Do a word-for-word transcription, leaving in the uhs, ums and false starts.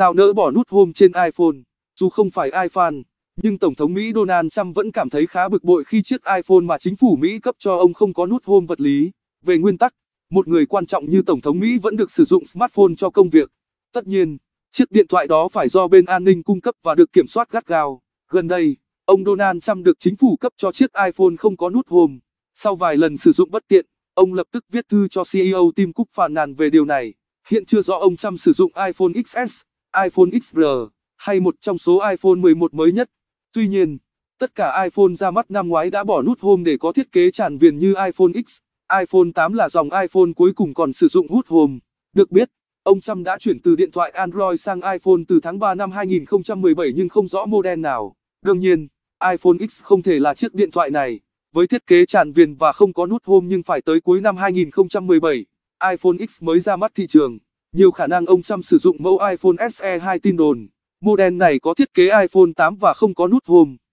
Sao nỡ bỏ nút Home trên iPhone? Dù không phải iPhone, nhưng Tổng thống Mỹ Donald Trump vẫn cảm thấy khá bực bội khi chiếc iPhone mà chính phủ Mỹ cấp cho ông không có nút Home vật lý. Về nguyên tắc, một người quan trọng như Tổng thống Mỹ vẫn được sử dụng smartphone cho công việc. Tất nhiên, chiếc điện thoại đó phải do bên an ninh cung cấp và được kiểm soát gắt gao. Gần đây, ông Donald Trump được chính phủ cấp cho chiếc iPhone không có nút Home. Sau vài lần sử dụng bất tiện, ông lập tức viết thư cho xê e ô Tim Cook phàn nàn về điều này. Hiện chưa rõ ông Trump sử dụng iPhone ích ét, iPhone ích rờ hay một trong số iPhone mười một mới nhất. Tuy nhiên, tất cả iPhone ra mắt năm ngoái đã bỏ nút Home để có thiết kế tràn viền như iPhone X. iPhone tám là dòng iPhone cuối cùng còn sử dụng nút Home. Được biết, ông Trump đã chuyển từ điện thoại Android sang iPhone từ tháng ba năm hai nghìn không trăm mười bảy nhưng không rõ model nào. Đương nhiên, iPhone X không thể là chiếc điện thoại này. Với thiết kế tràn viền và không có nút Home nhưng phải tới cuối năm hai nghìn không trăm mười bảy, iPhone X mới ra mắt thị trường. Nhiều khả năng ông Trump sử dụng mẫu iPhone ét e hai. Tin đồn, model này có thiết kế iPhone tám và không có nút Home.